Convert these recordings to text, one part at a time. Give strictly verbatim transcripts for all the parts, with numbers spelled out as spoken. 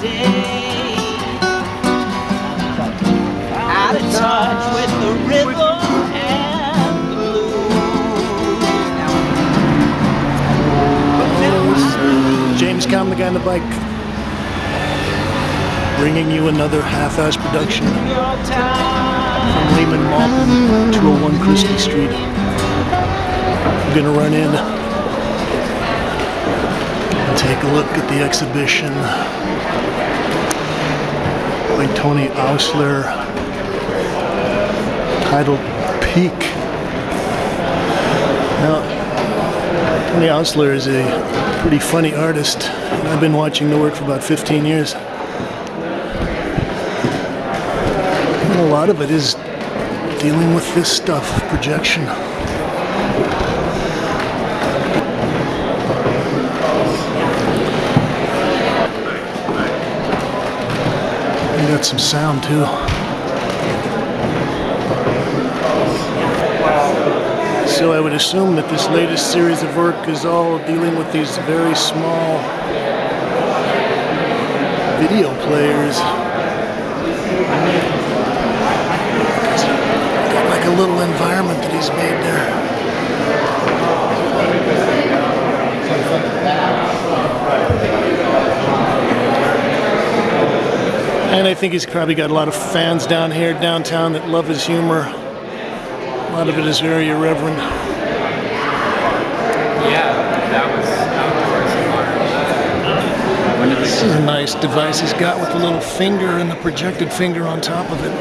day. Out of touch with the rhythm and the blues. James Kalm, the guy on the bike, bringing you another half-ass production from Lehmann Maupin, two oh one Christie Street. I'm gonna run in. Take a look at the exhibition by Tony Oursler titled Peak. Now, Tony Oursler is a pretty funny artist. I've been watching their work for about fifteen years. And a lot of it is dealing with this stuff, projection. Got some sound too. So I would assume that this latest series of work is all dealing with these very small video players. Got like a little environment that he's made there. And I think he's probably got a lot of fans down here, downtown, that love his humor. A lot of it is very irreverent. Yeah, that was outdoors. Uh, this is a nice device he's got with the little finger and the projected finger on top of it.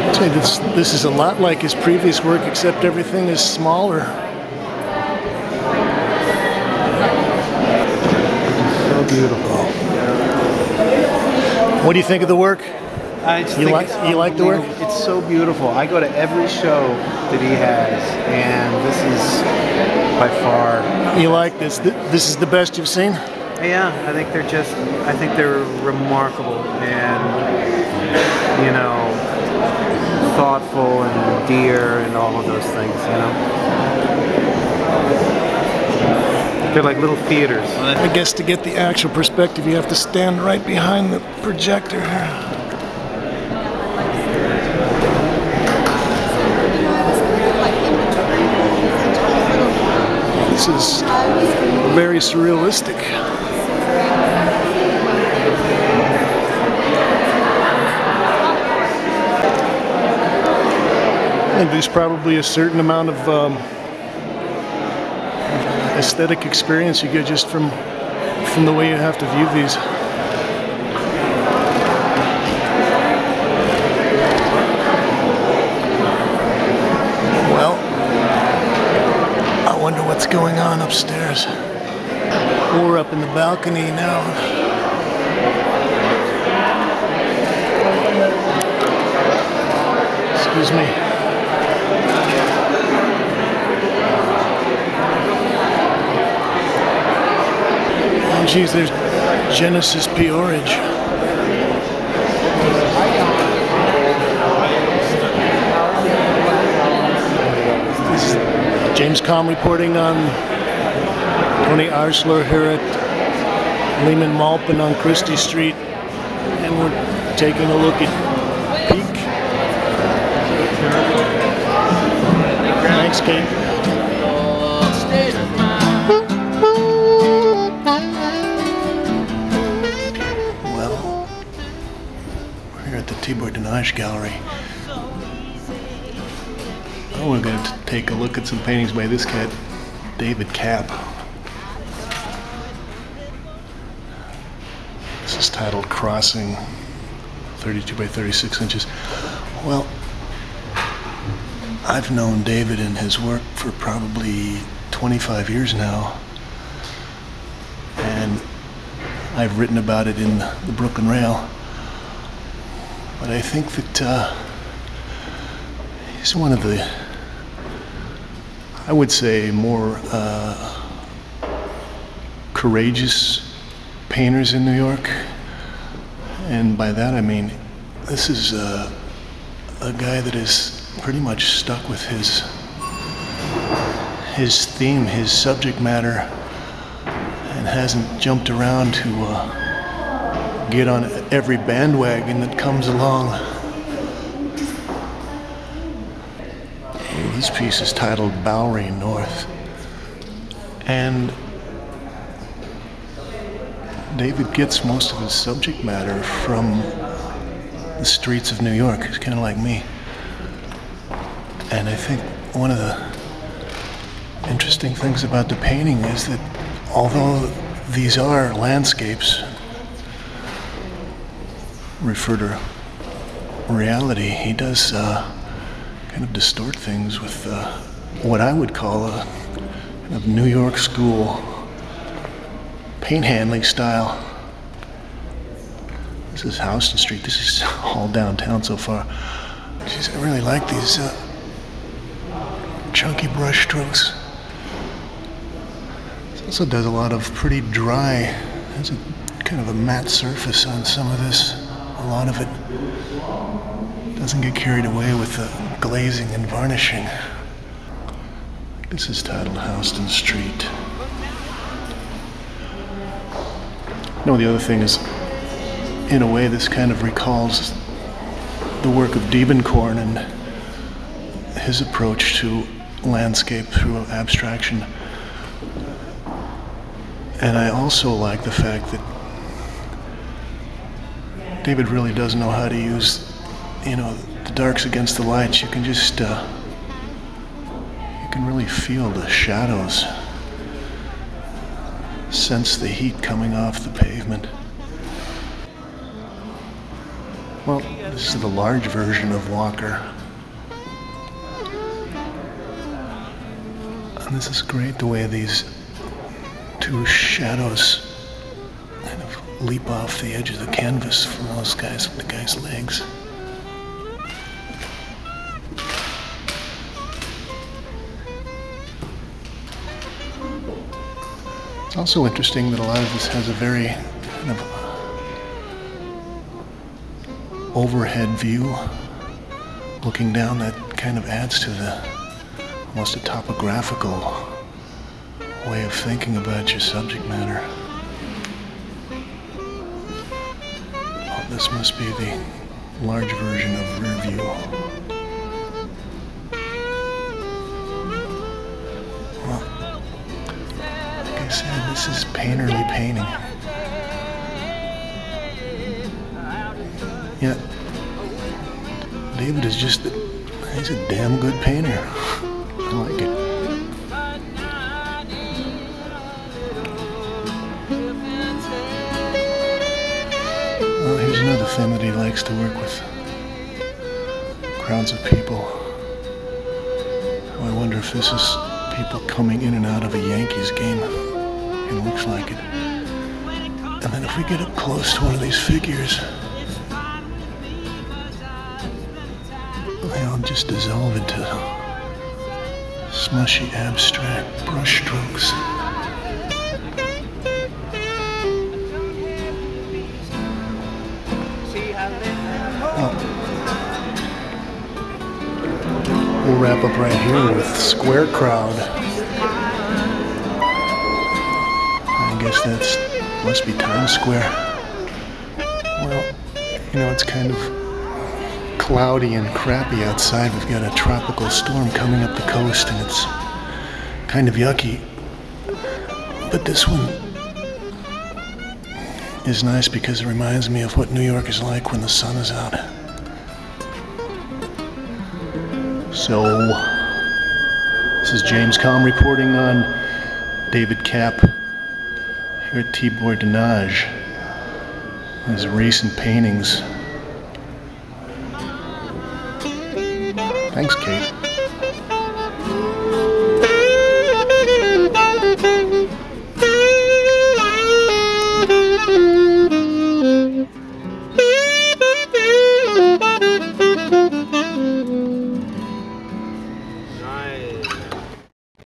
I'd say this, this is a lot like his previous work, except everything is smaller. Beautiful. What do you think of the work? I just you think like it's you like the work? It's so beautiful. I go to every show that he has, and this is by far. You like this? This is the best you've seen? Yeah, I think they're just. I think they're remarkable and you know thoughtful and dear and all of those things. You know. They're like little theaters. I guess to get the actual perspective, you have to stand right behind the projector. This is very surrealistic. And there's probably a certain amount of um, aesthetic experience you get just from from the way you have to view these. Well, I wonder what's going on upstairs. We're up in the balcony now. Excuse me. Geez, there's Genesis P. Orange. This is James Kalm reporting on Tony Oursler here at Lehmann Maupin on Christie Street. And we're taking a look at Peak. Thanks, Kate. Tibor de Nagy Gallery. Oh, we're going to take a look at some paintings by this cat, David Kapp. This is titled Crossing, thirty-two by thirty-six inches. Well, I've known David and his work for probably twenty-five years now. And I've written about it in the Brooklyn Rail. But I think that uh, he's one of the, I would say, more uh, courageous painters in New York. And by that I mean, this is uh, a guy that is pretty much stuck with his his theme, his subject matter, and hasn't jumped around to uh, get on every bandwagon that comes along. This piece is titled Bowery North, and David gets most of his subject matter from the streets of New York. He's kind of like me. And I think one of the interesting things about the painting is that although these are landscapes, refer to reality, he does uh, kind of distort things with uh, what I would call a kind of New York school paint handling style. This is Houston Street. This is all downtown so far. Jeez, I really like these uh, chunky brush strokes. This also does a lot of pretty dry, there's a kind of a matte surface on some of this. A lot of it doesn't get carried away with the glazing and varnishing. This is titled Houston Street. No, the other thing is, in a way, this kind of recalls the work of Diebenkorn and his approach to landscape through abstraction. And I also like the fact that David really does know how to use, you know, the darks against the lights. You can just, uh, you can really feel the shadows, sense the heat coming off the pavement. Well, this is the large version of Walker. And this is great, the way these two shadows kind of leap off the edge of the canvas from those guys, from the guy's legs. It's also interesting that a lot of this has a very kind of overhead view. Looking down, that kind of adds to the almost a topographical way of thinking about your subject matter. Oh, this must be the large version of rear view. Well, like I said, this is painterly painting. Yeah, David is just, he's a damn good painter. I like it. Well, here's another thing that he likes to work with. Crowds of people. Oh, I wonder if this is people coming in and out of a Yankees game. It looks like it. And then if we get up close to one of these figures, they all just dissolve into smushy, abstract brush strokes. Oh. We'll wrap up right here with Square Crowd. I guess that's must be Times Square. Well, you know, it's kind of cloudy and crappy outside. We've got a tropical storm coming up the coast, and it's kind of yucky. But this one is nice because it reminds me of what New York is like when the sun is out. So, this is James Kalm reporting on David Kapp here at Tibor de Nagy. His recent paintings. Thanks, Kate.